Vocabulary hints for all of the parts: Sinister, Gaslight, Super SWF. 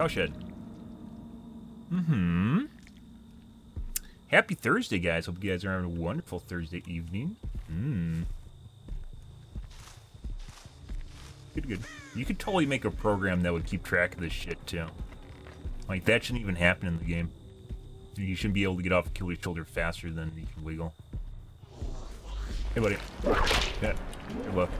Oh, shit. Mm-hmm. Happy Thursday, guys. Hope you guys are having a wonderful Thursday evening. Mmm. Good, good. You could totally make a program that would keep track of this shit, too. Like, that shouldn't even happen in the game. You shouldn't be able to get off a killer's shoulder faster than you can wiggle. Hey, buddy. Yeah, good luck.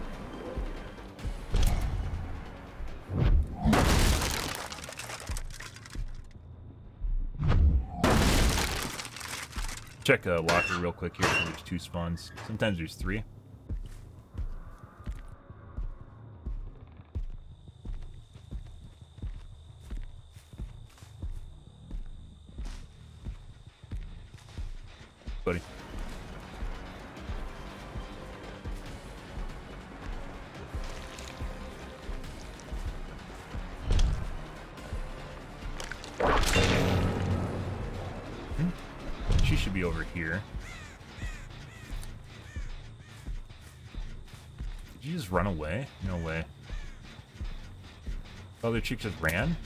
Check a locker real quick here. There's 2 spawns. Sometimes there's 3. Buddy. Should be over here. Did you just run away? No way. Oh, the chick just ran?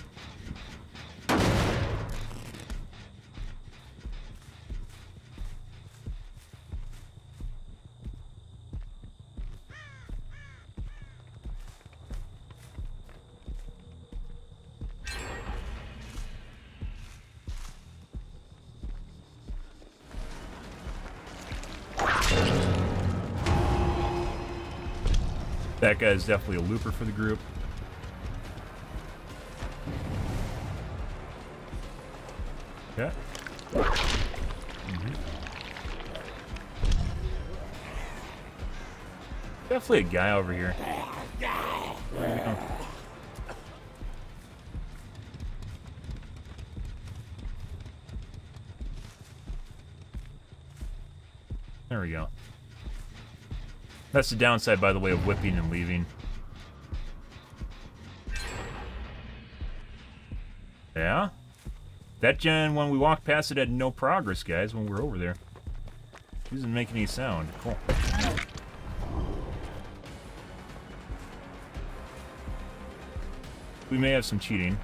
That guy is definitely a looper for the group. Okay. Mm-hmm. Definitely a guy over here. Oh. There we go. That's the downside, by the way, of whipping and leaving. Yeah? That gen, when we walked past it, had no progress, guys, when we were over there. It doesn't make any sound. Cool. We may have some cheating.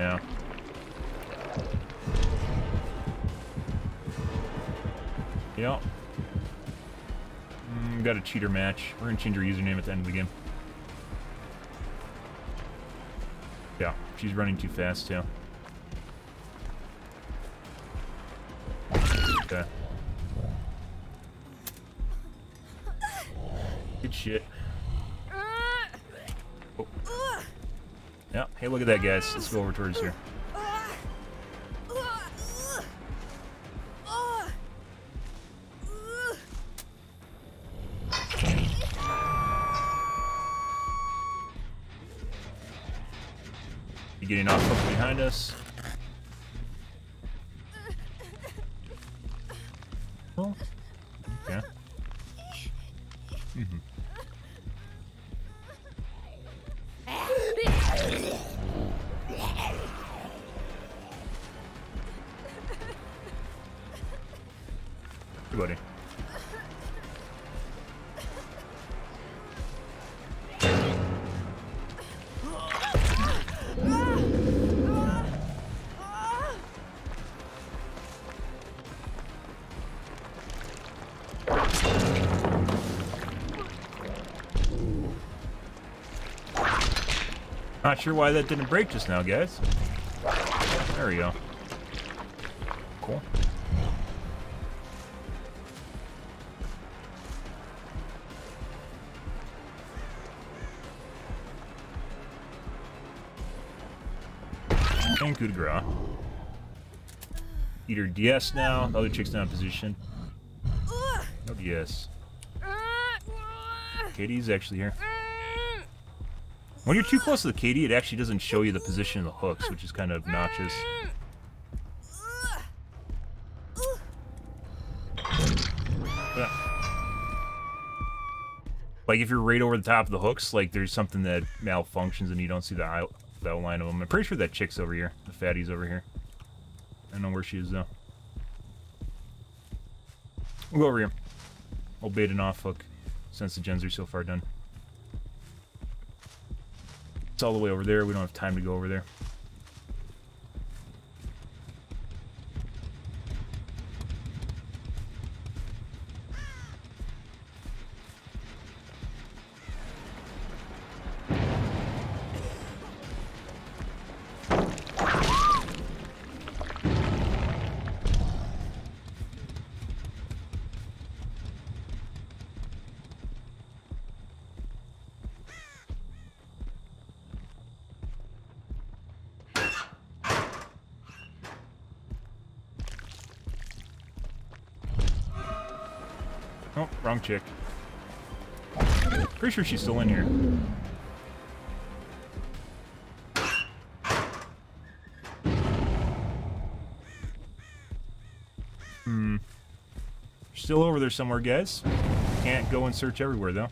Yeah. Yeah. Got a cheater match. We're gonna change her username at the end of the game. Yeah, she's running too fast too. Okay. Good shit. Oh. Yeah. Hey, look at that, guys. Let's go over towards here. Getting off up behind us. Oh, okay. Mm-hmm. Hey, buddy. Not sure why that didn't break just now, guys. There we go. Cool. And coup de grace. Eater DS now. The other chick's not in position. No DS. Katie's actually here. When you're too close to the KD, it actually doesn't show you the position of the hooks, which is kind of obnoxious. But, like, if you're right over the top of the hooks, like, there's something that malfunctions and you don't see the outline of them. I'm pretty sure that chick's over here. The fatty's over here. I don't know where she is, though. We'll go over here. I'll bait an off-hook, since the gens are so far done. It's all the way over there. We don't have time to go over there. Oh, wrong chick. Pretty sure she's still in here. Hmm. She's still over there somewhere, guys. Can't go and search everywhere, though.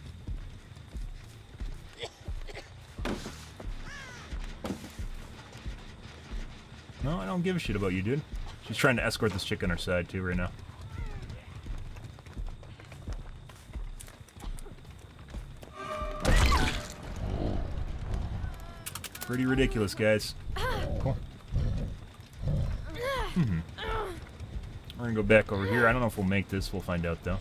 No, I don't give a shit about you, dude. She's trying to escort this chick on her side, too, right now. Pretty ridiculous, guys. Cool. We're gonna go back over here. I don't know if we'll make this. We'll find out, though.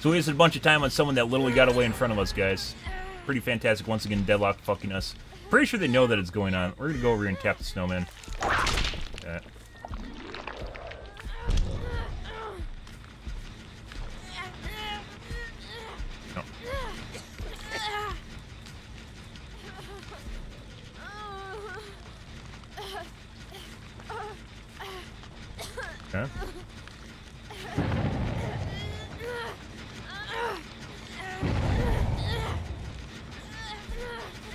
So we wasted a bunch of time on someone that literally got away in front of us, guys. Pretty fantastic. Once again, Deadlock fucking us. Pretty sure they know that it's going on. We're gonna go over here and tap the snowman. No.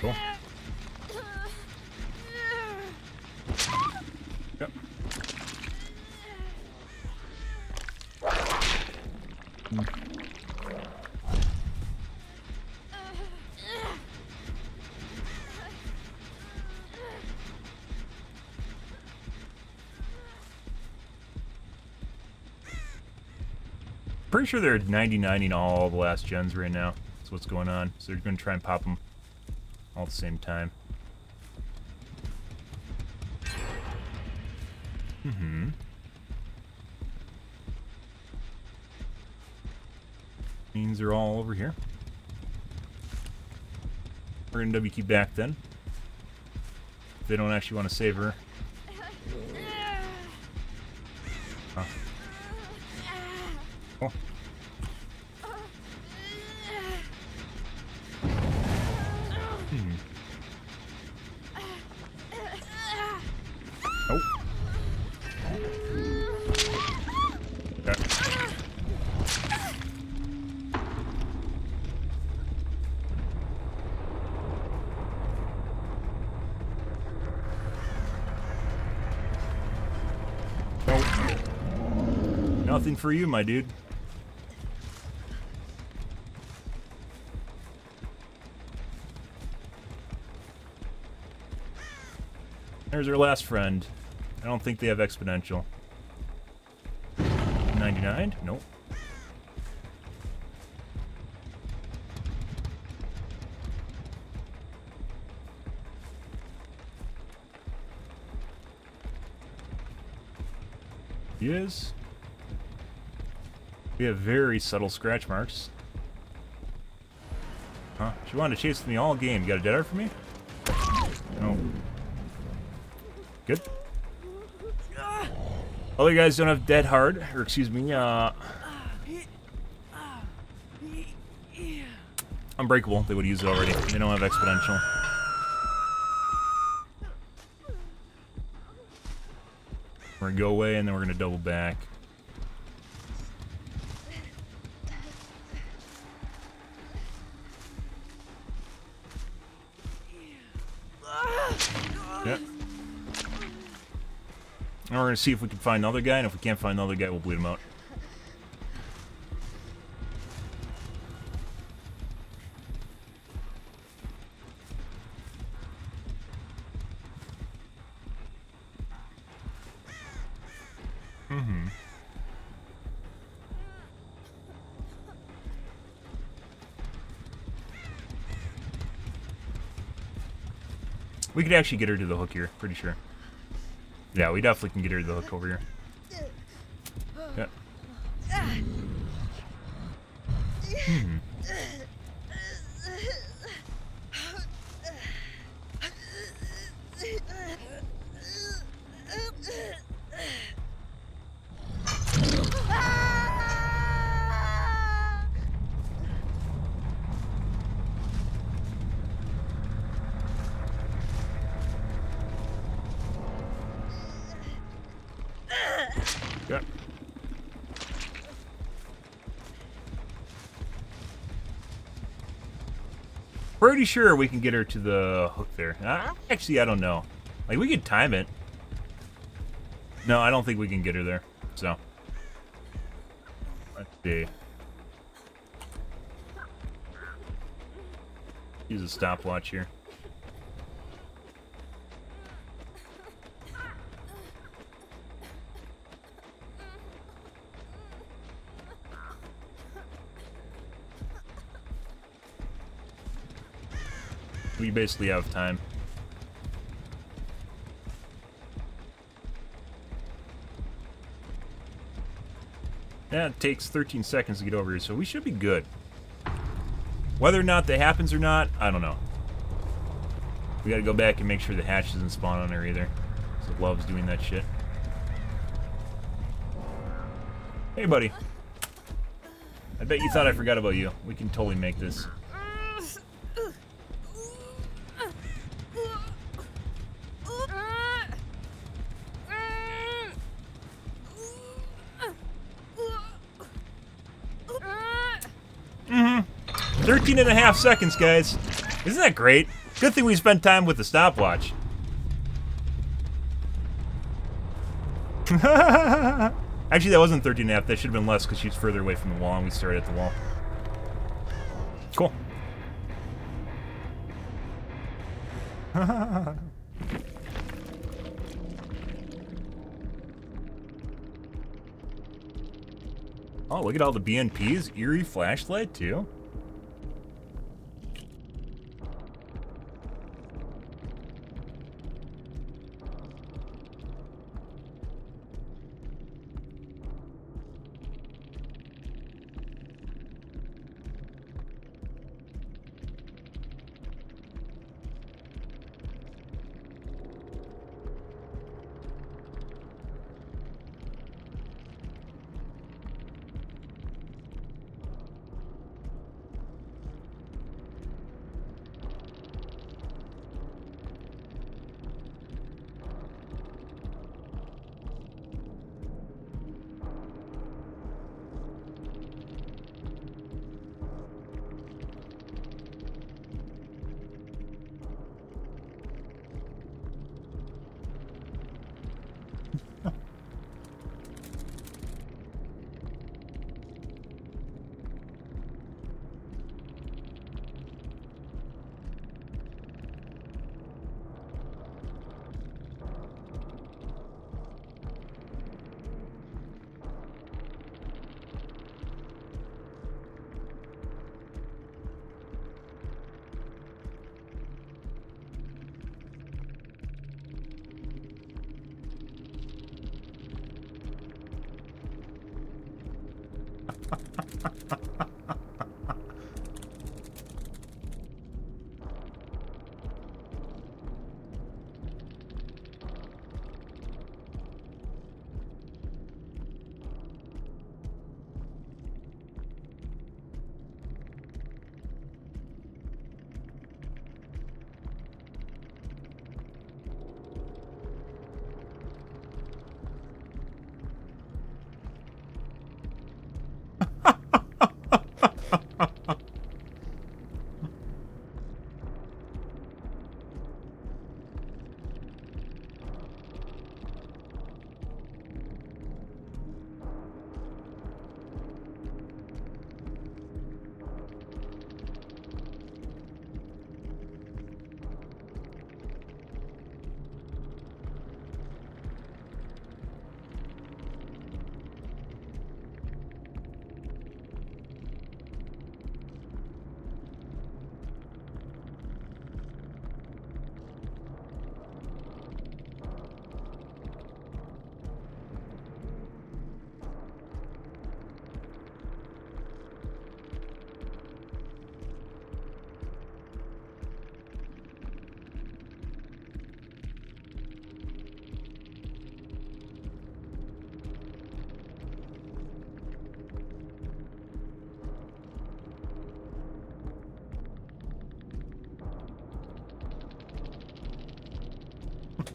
Okay. Cool. Yep. Pretty sure they're 99ing all the last gens right now. That's what's going on. So they're going to try and pop them all at the same time. Means they're all over here. We're gonna WQ back then. They don't actually want to save her. Huh. Cool. Nothing for you, my dude. There's our last friend. I don't think they have exponential. 99? Nope. He is. We have very subtle scratch marks. Huh? She wanted to chase me all game. You got a dead art for me? No. Good. Other guys don't have dead hard, or excuse me, unbreakable. They would use it already. They don't have exponential. We're gonna go away and then we're gonna double back. Okay. Now we're gonna see if we can find another guy, and if we can't find another guy, we'll bleed him out. We could actually get her to the hook here, pretty sure. Yeah, we definitely can get her to the hook over here. Yeah. Hmm. Pretty sure we can get her to the hook there. Actually, I don't know. Like, we could time it. No, I don't think we can get her there. So, let's see. Use a stopwatch here. We basically have time. Yeah, it takes 13 seconds to get over here, so we should be good. Whether or not that happens or not, I don't know. We gotta go back and make sure the hatch doesn't spawn on her either. So it loves doing that shit. Hey, buddy. I bet you thought I forgot about you. We can totally make this. Mm-hmm. 13 and a half seconds, guys. Isn't that great? Good thing we spent time with the stopwatch. Actually, that wasn't 13 and a half. That should have been less because she's further away from the wall and we started at the wall. Cool. Oh, look at all the BNP's eerie flashlight, too.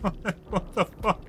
What the fuck?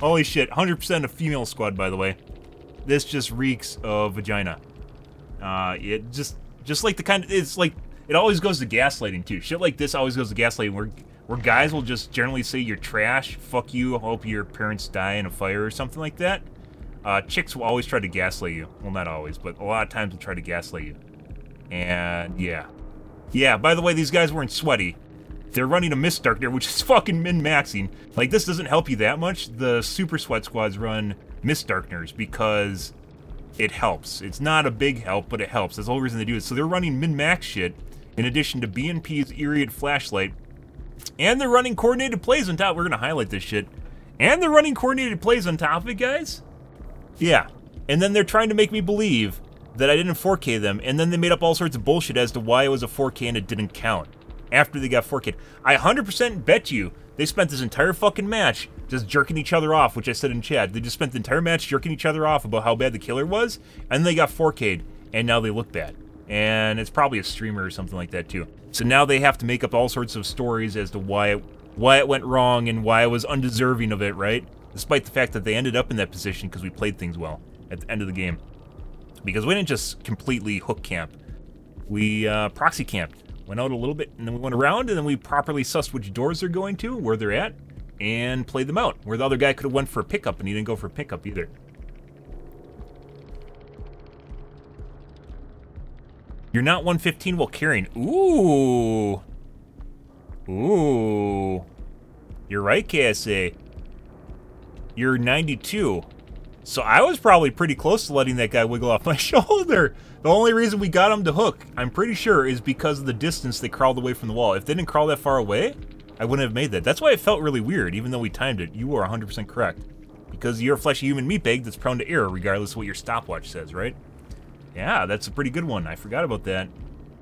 Holy shit, 100% a female squad, by the way. This just reeks of vagina. It just like the kind of, it's like, it always goes to gaslighting too. Shit like this always goes to gaslighting, where guys will just generally say you're trash, fuck you, hope your parents die in a fire or something like that. Chicks will always try to gaslight you. Well, not always, but a lot of times will try to gaslight you. And yeah. Yeah, by the way, these guys weren't sweaty. They're running a Mist Dark there, which is fucking min-maxing. Like, this doesn't help you that much. The Super Sweat Squads run Mist Darkners because it helps. It's not a big help, but it helps. That's the whole reason they do it. So they're running min-max shit, in addition to BNP's Iriad Flashlight. And they're running coordinated plays on top. We're gonna highlight this shit. And they're running coordinated plays on top of it, guys? Yeah. And then they're trying to make me believe that I didn't 4K them, and then they made up all sorts of bullshit as to why it was a 4K and it didn't count. After they got 4K. I 100% bet you they spent this entire fucking match just jerking each other off, which I said in chat. They just spent the entire match jerking each other off about how bad the killer was, and they got 4K'd, and now they look bad. And it's probably a streamer or something like that too. So now they have to make up all sorts of stories as to why it went wrong and why I was undeserving of it, right? Despite the fact that they ended up in that position because we played things well at the end of the game. Because we didn't just completely hook camp. We proxy camped. Went out a little bit, and then we went around, and then we properly sussed which doors they're going to, where they're at, and played them out. Where the other guy could have went for a pickup, and he didn't go for a pickup either. You're not 115 while carrying. Ooh. Ooh. You're right, KSA. You're 92. So I was probably pretty close to letting that guy wiggle off my shoulder. The only reason we got him to hook, I'm pretty sure, is because of the distance they crawled away from the wall. If they didn't crawl that far away, I wouldn't have made that. That's why it felt really weird, even though we timed it. You are 100% correct. Because you're a fleshy human meatbag that's prone to error, regardless of what your stopwatch says, right? Yeah, that's a pretty good one. I forgot about that.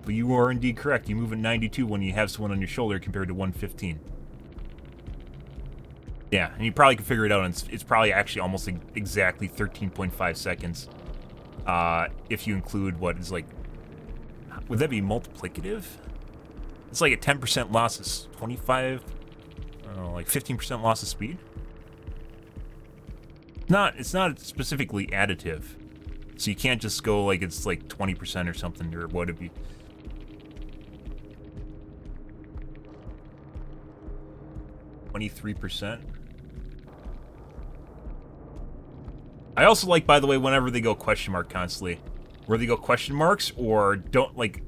But you are indeed correct. You move at 92 when you have someone on your shoulder compared to 115. Yeah, and you probably can figure it out, and it's probably actually almost exactly 13.5 seconds. If you include what is like... Would that be multiplicative? It's like a 10% loss is 25... I don't know, like 15% loss of speed? It's not specifically additive. So you can't just go like it's like 20% or something, or what it be... you... 23%? I also like, by the way, whenever they go question mark constantly, where they go question marks or don't, like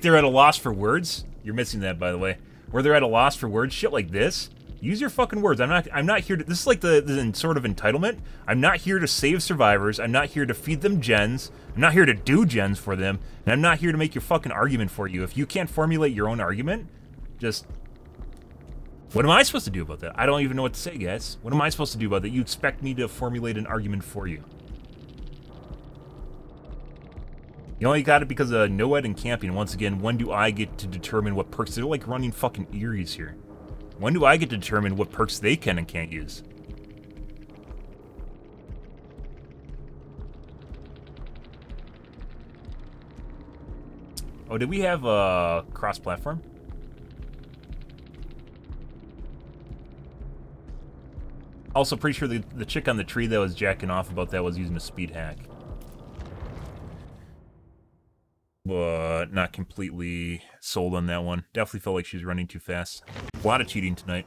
they're at a loss for words. You're missing that, by the way. Where they're at a loss for words, shit like this. Use your fucking words. I'm not here to, this is like the sort of entitlement. I'm not here to save survivors. I'm not here to feed them gens. I'm not here to do gens for them. And I'm not here to make your fucking argument for you. If you can't formulate your own argument, just... What am I supposed to do about that? I don't even know what to say, guys. What am I supposed to do about that? You expect me to formulate an argument for you. You only got it because of no-ed and camping. Once again, when do I get to determine what perks? They're like running fucking Eries here. When do I get to determine what perks they can and can't use? Oh, did we have a cross-platform? Also, pretty sure the chick on the tree that was jacking off about that was using a speed hack. But not completely sold on that one. Definitely felt like she was running too fast. A lot of cheating tonight.